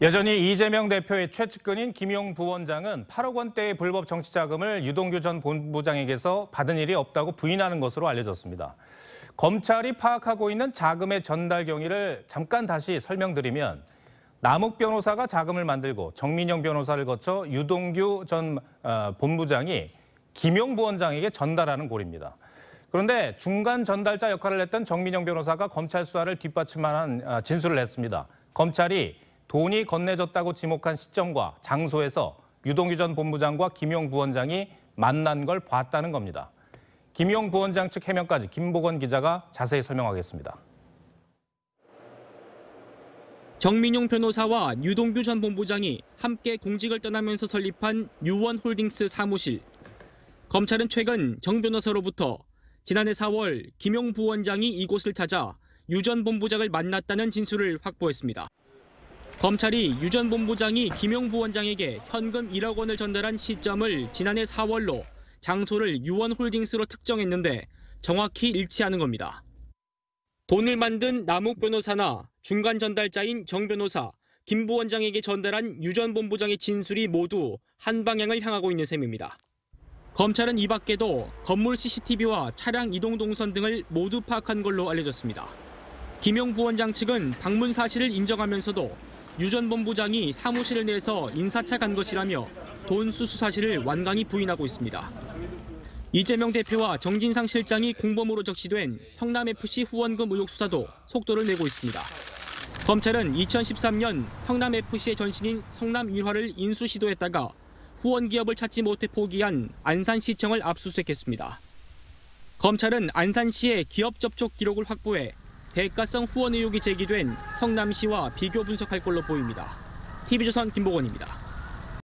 여전히 이재명 대표의 최측근인 김용 부원장은 8억 원대의 불법 정치 자금을 유동규 전 본부장에게서 받은 일이 없다고 부인하는 것으로 알려졌습니다. 검찰이 파악하고 있는 자금의 전달 경위를 잠깐 다시 설명드리면, 남욱 변호사가 자금을 만들고 정민용 변호사를 거쳐 유동규 전 본부장이 김용 부원장에게 전달하는 꼴입니다. 그런데 중간 전달자 역할을 했던 정민용 변호사가 검찰 수사를 뒷받침하는 진술을 했습니다. 검찰이 돈이 건네졌다고 지목한 시점과 장소에서 유동규 전 본부장과 김용 부원장이 만난 걸 봤다는 겁니다. 김용 부원장 측 해명까지 김보건 기자가 자세히 설명하겠습니다. 정민용 변호사와 유동규 전 본부장이 함께 공직을 떠나면서 설립한 유원홀딩스 사무실. 검찰은 최근 정 변호사로부터 지난해 4월 김용 부원장이 이곳을 찾아 유 전 본부장을 만났다는 진술을 확보했습니다. 검찰이 유 전 본부장이 김용 부원장에게 현금 1억 원을 전달한 시점을 지난해 4월로 장소를 유원홀딩스로 특정했는데 정확히 일치하는 겁니다. 돈을 만든 남욱 변호사나 중간 전달자인 정 변호사, 김 부원장에게 전달한 유 전 본부장의 진술이 모두 한 방향을 향하고 있는 셈입니다. 검찰은 이 밖에도 건물 CCTV와 차량 이동 동선 등을 모두 파악한 걸로 알려졌습니다. 김용 부원장 측은 방문 사실을 인정하면서도 유 전 본부장이 사무실 내에서 인사차 간 것이라며 돈 수수 사실을 완강히 부인하고 있습니다. 이재명 대표와 정진상 실장이 공범으로 적시된 성남FC 후원금 의혹 수사도 속도를 내고 있습니다. 검찰은 2013년 성남FC의 전신인 성남일화를 인수 시도했다가 후원 기업을 찾지 못해 포기한 안산시청을 압수수색했습니다. 검찰은 안산시의 기업 접촉 기록을 확보해 대가성 후원 의혹이 제기된 성남시와 비교 분석할 걸로 보입니다. TV조선 김보건입니다.